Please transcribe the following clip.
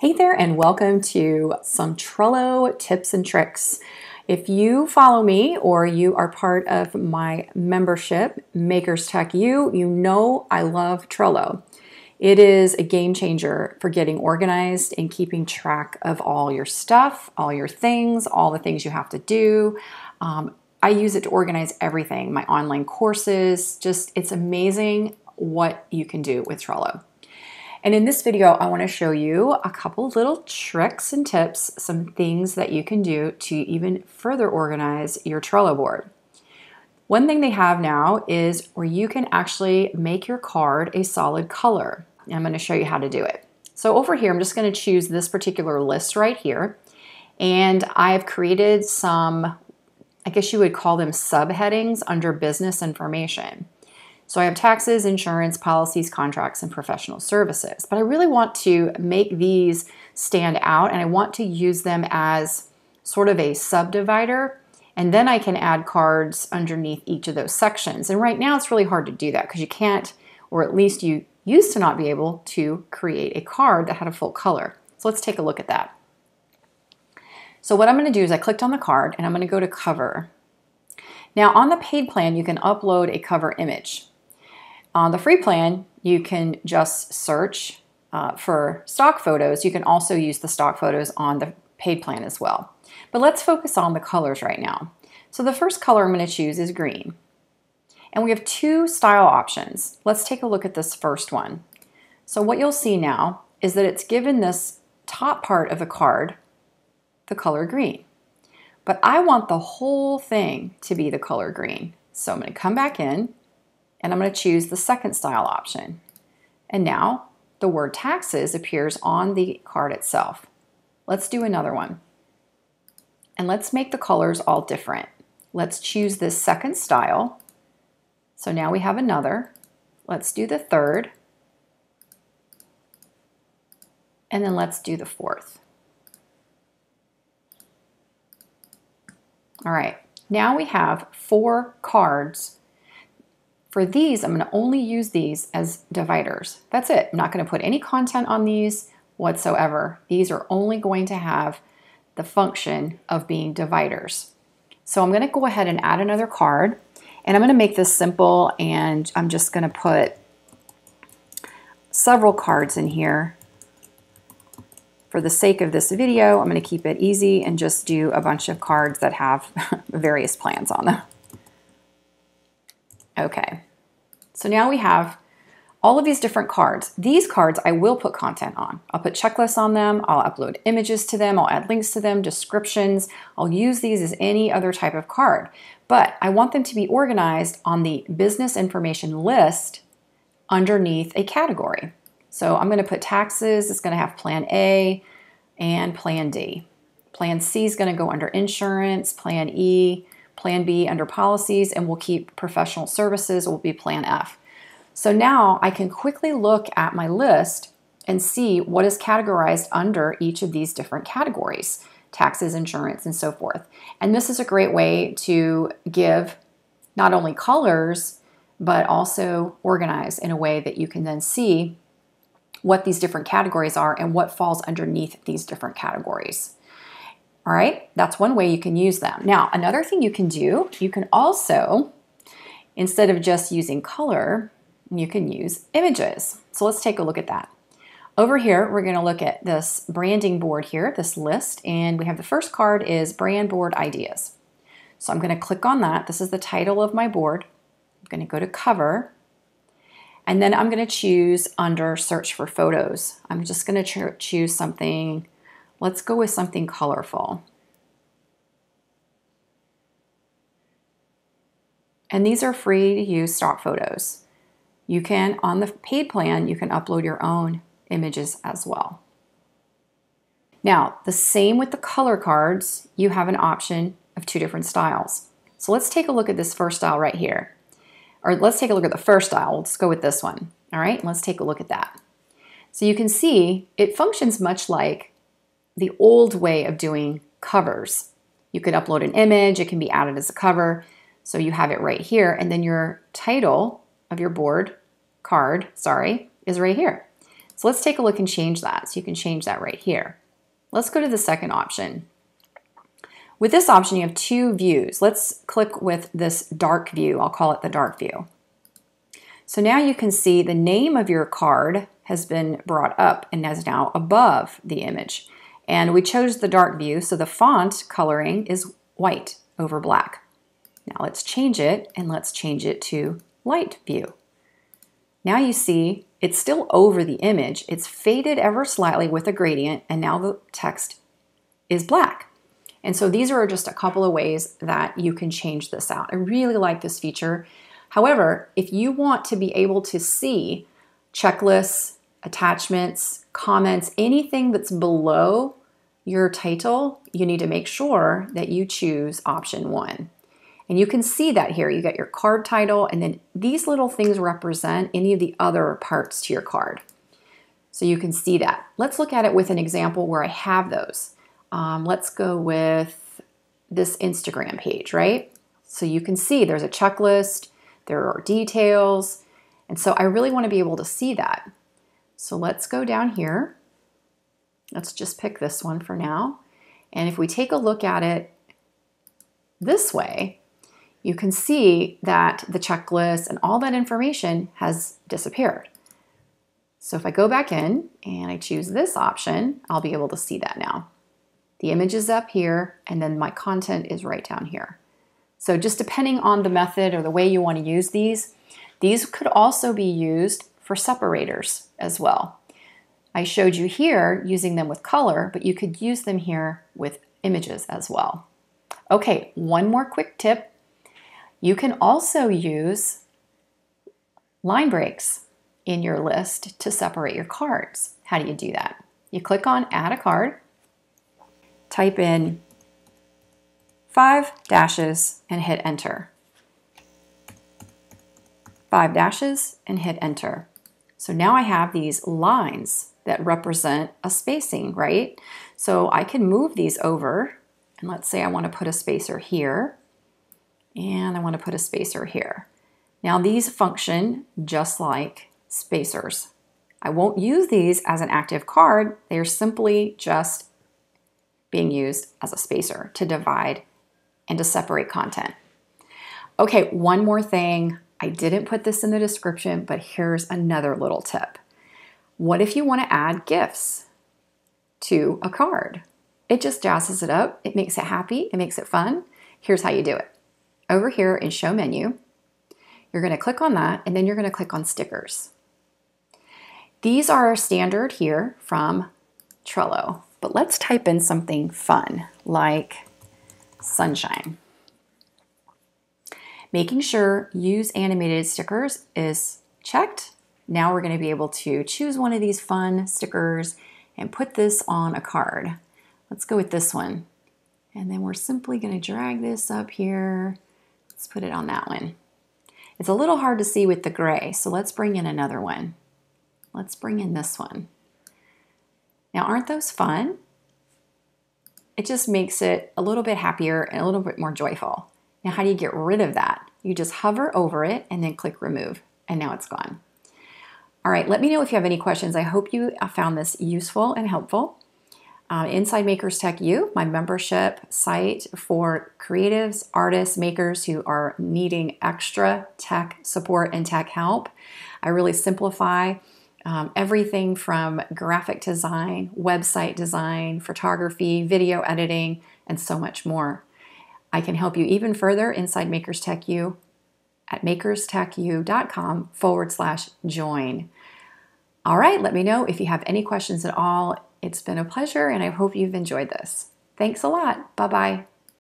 Hey there, and welcome to some Trello tips and tricks. If you follow me or you are part of my membership, Makers Tech U, you know I love Trello. It is a game changer for getting organized and keeping track of all your stuff, all your things, all the things you have to do. I use it to organize everything, my online courses, just it's amazing what you can do with Trello. And in this video, I want to show you a couple little tricks and tips, some things that you can do to even further organize your Trello board. One thing they have now is where you can actually make your card a solid color. And I'm going to show you how to do it. So over here, I'm just going to choose this particular list right here. And I've created some, I guess you would call them subheadings under business information. So I have taxes, insurance, policies, contracts, and professional services. But I really want to make these stand out, and I want to use them as sort of a subdivider, and then I can add cards underneath each of those sections. And right now it's really hard to do that because you can't, or at least you used to not be able to create a card that had a full color. So let's take a look at that. So what I'm going to do is I clicked on the card, and I'm going to go to cover. Now on the paid plan, you can upload a cover image. On the free plan, you can just search for stock photos. You can also use the stock photos on the paid plan as well. But let's focus on the colors right now. So the first color I'm going to choose is green. And we have two style options. Let's take a look at this first one. So what you'll see now is that it's given this top part of the card the color green. But I want the whole thing to be the color green. So I'm going to come back in, and I'm going to choose the second style option. And now the word taxes appears on the card itself. Let's do another one. And let's make the colors all different. Let's choose this second style. So now we have another. Let's do the third. And then let's do the fourth. All right, now we have four cards. For these, I'm going to only use these as dividers. That's it. I'm not going to put any content on these whatsoever. These are only going to have the function of being dividers. So I'm going to go ahead and add another card, and I'm going to make this simple, and I'm just going to put several cards in here. For the sake of this video, I'm going to keep it easy and just do a bunch of cards that have various plans on them. Okay, so now we have all of these different cards. These cards I will put content on. I'll put checklists on them, I'll upload images to them, I'll add links to them, descriptions. I'll use these as any other type of card, but I want them to be organized on the business information list underneath a category. So I'm going to put taxes, it's going to have plan A and plan D. Plan C is going to go under insurance, plan E, plan B under policies, and we'll keep professional services will be plan F. So now I can quickly look at my list and see what is categorized under each of these different categories, taxes, insurance, and so forth. And this is a great way to give not only colors, but also organize in a way that you can then see what these different categories are and what falls underneath these different categories. All right, that's one way you can use them. Now, another thing you can do, you can also, instead of just using color, you can use images. So let's take a look at that. Over here, we're going to look at this branding board here, this list, and we have the first card is brand board ideas. So I'm going to click on that. This is the title of my board. I'm going to go to cover, and then I'm going to choose under search for photos. I'm just going to choose something. Let's go with something colorful. And these are free to use stock photos. You can, on the paid plan, you can upload your own images as well. Now, the same with the color cards, you have an option of two different styles. So let's take a look at this first style right here. Or let's take a look at the first style. Let's go with this one. All right, let's take a look at that. So you can see it functions much like the old way of doing covers. You could upload an image, it can be added as a cover. So you have it right here, and then your title of your board card, sorry, is right here. So let's take a look and change that. So you can change that right here. Let's go to the second option. With this option, you have two views. Let's click with this dark view. I'll call it the dark view. So now you can see the name of your card has been brought up and is now above the image. And we chose the dark view, so the font coloring is white over black. Now let's change it, and let's change it to light view. Now you see it's still over the image. It's faded ever slightly with a gradient, and now the text is black. And so these are just a couple of ways that you can change this out. I really like this feature. However, if you want to be able to see checklists, attachments, comments, anything that's below your title, you need to make sure that you choose option one. And you can see that here. You got your card title, and then these little things represent any of the other parts to your card. So you can see that. Let's look at it with an example where I have those. Let's go with this Instagram page, right? So you can see there's a checklist, there are details, and so I really want to be able to see that. So let's go down here. Let's just pick this one for now. And if we take a look at it this way, you can see that the checklist and all that information has disappeared. So if I go back in and I choose this option, I'll be able to see that now. The image is up here, and then my content is right down here. So just depending on the method or the way you want to use these could also be used for separators as well. I showed you here using them with color, but you could use them here with images as well. Okay, one more quick tip. You can also use line breaks in your list to separate your cards. How do you do that? You click on Add a Card, type in 5 dashes and hit enter. 5 dashes and hit enter. So now I have these lines that represent a spacing, right? So I can move these over, and let's say I want to put a spacer here, and I want to put a spacer here. Now these function just like spacers. I won't use these as an active card. They are simply just being used as a spacer to divide and to separate content. Okay, one more thing. I didn't put this in the description, but here's another little tip. What if you want to add GIFs to a card? It just jazzes it up. It makes it happy. It makes it fun. Here's how you do it. Over here in Show Menu, you're going to click on that, and then you're going to click on Stickers. These are standard here from Trello. But let's type in something fun, like sunshine. Making sure Use Animated Stickers is checked. Now we're going to be able to choose one of these fun stickers and put this on a card. Let's go with this one. And then we're simply going to drag this up here. Let's put it on that one. It's a little hard to see with the gray, so let's bring in another one. Let's bring in this one. Now, aren't those fun? It just makes it a little bit happier and a little bit more joyful. Now, how do you get rid of that? You just hover over it and then click remove, and now it's gone. All right, let me know if you have any questions. I hope you found this useful and helpful. Inside Makers Tech U, my membership site for creatives, artists, makers who are needing extra tech support and tech help. I really simplify everything from graphic design, website design, photography, video editing, and so much more. I can help you even further inside Makers Tech U at makerstechu.com/join. All right, let me know if you have any questions at all. It's been a pleasure, and I hope you've enjoyed this. Thanks a lot. Bye-bye.